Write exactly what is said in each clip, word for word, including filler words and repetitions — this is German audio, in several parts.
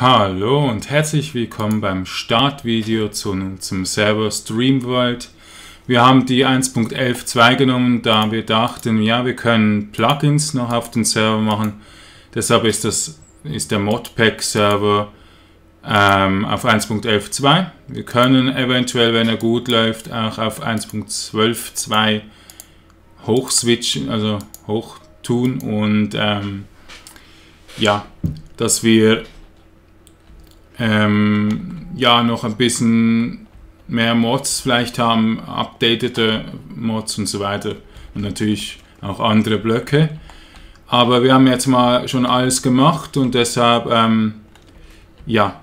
Hallo und herzlich willkommen beim Startvideo zu, zum Server StreamWorld. Wir haben die eins Punkt elf Punkt zwei genommen, da wir dachten, ja, wir können Plugins noch auf den Server machen. Deshalb ist, das, ist der Modpack-Server ähm, auf eins Punkt elf Punkt zwei. Wir können eventuell, wenn er gut läuft, auch auf eins Punkt zwölf Punkt zwei hochswitchen, also hoch tun und ähm, ja, dass wir Ähm, ja, noch ein bisschen mehr Mods vielleicht haben, updatete Mods und so weiter und natürlich auch andere Blöcke. Aber wir haben jetzt mal schon alles gemacht und deshalb, ähm, ja,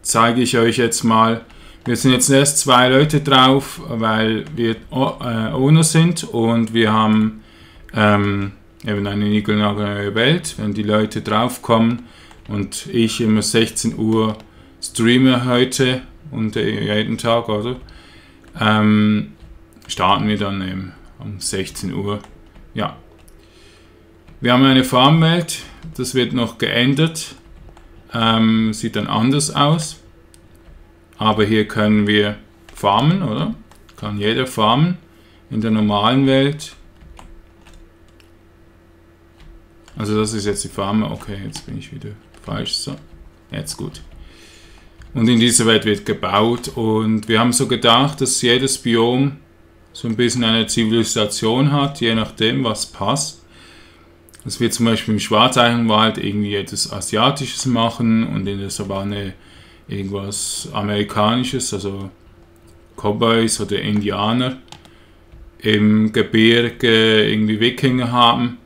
zeige ich euch jetzt mal. Wir sind jetzt erst zwei Leute drauf, weil wir Owner sind und wir haben ähm, eben eine niegelnagelneue Welt. Wenn die Leute drauf kommen, und ich immer sechzehn Uhr streame heute und jeden Tag, oder? Ähm, starten wir dann eben um sechzehn Uhr. Ja. Wir haben eine Farmwelt, das wird noch geändert. Ähm, sieht dann anders aus. Aber hier können wir farmen, oder? Kann jeder farmen. In der normalen Welt. Also das ist jetzt die Farm. Okay, jetzt bin ich wieder... falsch, so, jetzt gut. Und in dieser Welt wird gebaut und wir haben so gedacht, dass jedes Biom so ein bisschen eine Zivilisation hat, je nachdem, was passt. Dass wir zum Beispiel im Schwarzeichenwald irgendwie etwas Asiatisches machen und in der Savanne irgendwas Amerikanisches, also Cowboys oder Indianer. Im Gebirge irgendwie Wikinger haben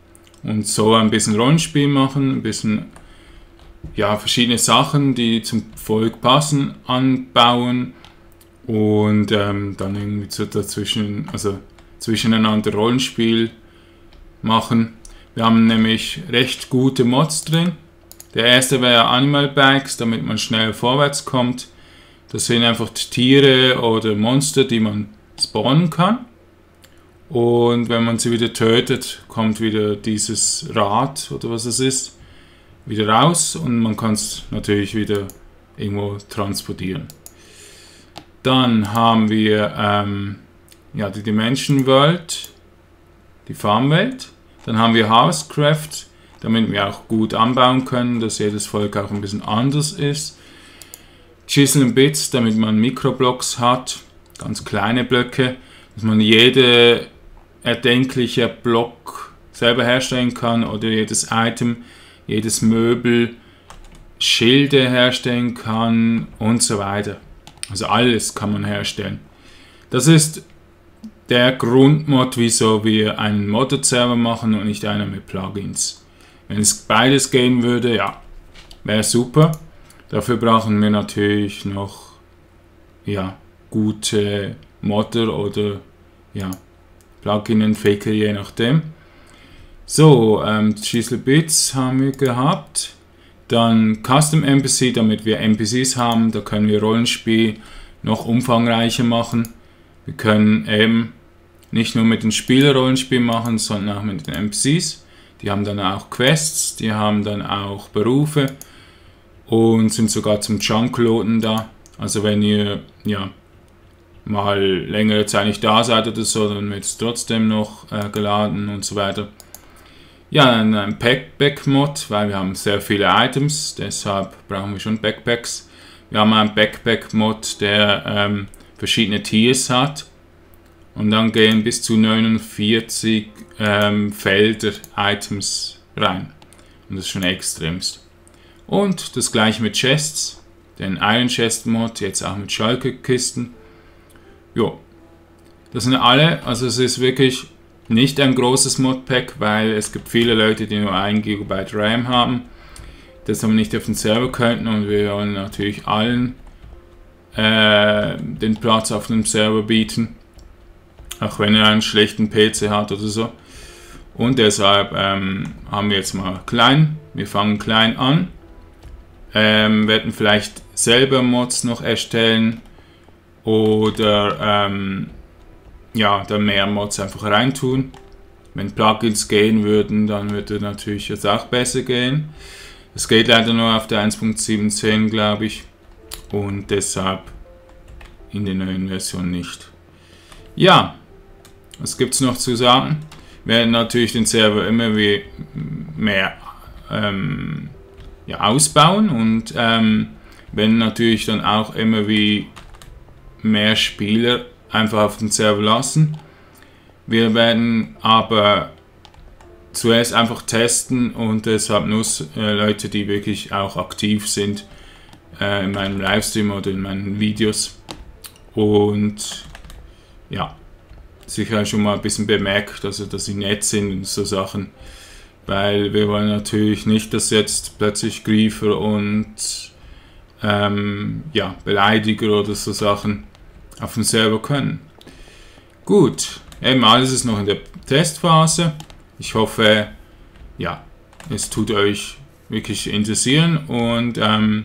und so ein bisschen Rollenspiel machen, ein bisschen ja, verschiedene Sachen, die zum Volk passen, anbauen und ähm, dann irgendwie so dazwischen, also zwischeneinander Rollenspiel machen. Wir haben nämlich recht gute Mods drin. Der erste wäre Animalbags, damit man schnell vorwärts kommt. Das sind einfach Tiere oder Monster, die man spawnen kann. Und wenn man sie wieder tötet, kommt wieder dieses Rad oder was es ist wieder raus und man kann es natürlich wieder irgendwo transportieren. Dann haben wir ähm, ja, die Dimension World, die Farmwelt. Dann haben wir Harvestcraft, damit wir auch gut anbauen können, dass jedes Volk auch ein bisschen anders ist. Chisel and Bits, damit man Mikroblocks hat, ganz kleine Blöcke, dass man jede erdenkliche Block selber herstellen kann oder jedes Item, jedes Möbel, Schilde herstellen kann und so weiter. Also alles kann man herstellen. Das ist der Grundmod, wieso wir einen Modded-Server machen und nicht einer mit Plugins. Wenn es beides gehen würde, ja, wäre super. Dafür brauchen wir natürlich noch ja, gute Modder oder ja, Plugin-Entwickler, je nachdem. So, ähm, Chisel Bits haben wir gehabt, dann Custom N P C, damit wir N P Cs haben, da können wir Rollenspiel noch umfangreicher machen. Wir können eben nicht nur mit den Spielern Rollenspiel machen, sondern auch mit den N P Cs. Die haben dann auch Quests, die haben dann auch Berufe und sind sogar zum Junkloaden da. Also wenn ihr ja mal längere Zeit nicht da seid oder so, dann wird es trotzdem noch äh, geladen und so weiter. Ja, ein Backpack-Mod, weil wir haben sehr viele Items, deshalb brauchen wir schon Backpacks. Wir haben einen Backpack-Mod, der ähm, verschiedene Tiers hat. Und dann gehen bis zu neunundvierzig ähm, Felder Items rein. Und das ist schon extremst. Und das gleiche mit Chests, den Iron-Chest-Mod, jetzt auch mit Schalke-Kisten. Jo, das sind alle, also es ist wirklich... nicht ein großes Modpack, weil es gibt viele Leute, die nur ein Gigabyte RAM haben, das aber nicht auf den Server könnten und wir wollen natürlich allen äh, den Platz auf dem Server bieten, auch wenn er einen schlechten P C hat oder so. Und deshalb ähm, haben wir jetzt mal klein, wir fangen klein an, ähm, werden vielleicht selber Mods noch erstellen oder ähm, ja, dann mehr Mods einfach reintun. Wenn Plugins gehen würden, dann würde natürlich jetzt auch besser gehen. Das geht leider nur auf der eins Punkt siebzehn, glaube ich. Und deshalb in der neuen Version nicht. Ja, was gibt es noch zu sagen? Wir werden natürlich den Server immer wie mehr ähm, ja, ausbauen und ähm, werden natürlich dann auch immer wie mehr Spieler einfach auf den Server lassen. Wir werden aber zuerst einfach testen und deshalb nur äh, Leute, die wirklich auch aktiv sind äh, in meinem Livestream oder in meinen Videos. Und ja, sicher schon mal ein bisschen bemerkt, also dass sie nett sind und so Sachen, weil wir wollen natürlich nicht, dass jetzt plötzlich Griefer und ähm, ja, Beleidiger oder so Sachen auf dem Server können. Gut, eben alles ist noch in der Testphase. Ich hoffe, ja, es tut euch wirklich interessieren und ähm,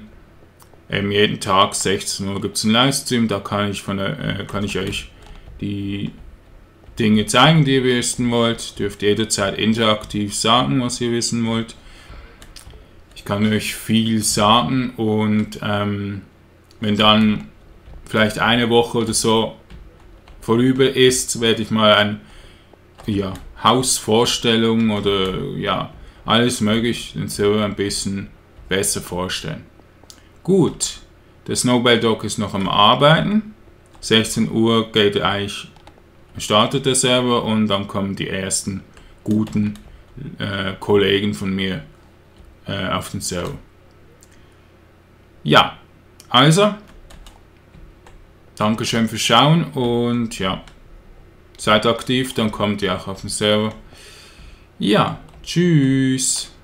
eben jeden Tag sechzehn Uhr gibt es einen Livestream, da kann ich, von, äh, kann ich euch die Dinge zeigen, die ihr wissen wollt. Dürft jederzeit interaktiv sagen, was ihr wissen wollt. Ich kann euch viel sagen und ähm, wenn dann vielleicht eine Woche oder so vorüber ist, werde ich mal ein ja, Hausvorstellung oder ja, alles möglich, den Server ein bisschen besser vorstellen. Gut, der Snowball Dock ist noch am Arbeiten. sechzehn Uhr geht eigentlich, startet der Server und dann kommen die ersten guten äh, Kollegen von mir äh, auf den Server. Ja, also, Dankeschön fürs Schauen und ja, seid aktiv, dann kommt ihr auch auf den Server. Ja, tschüss.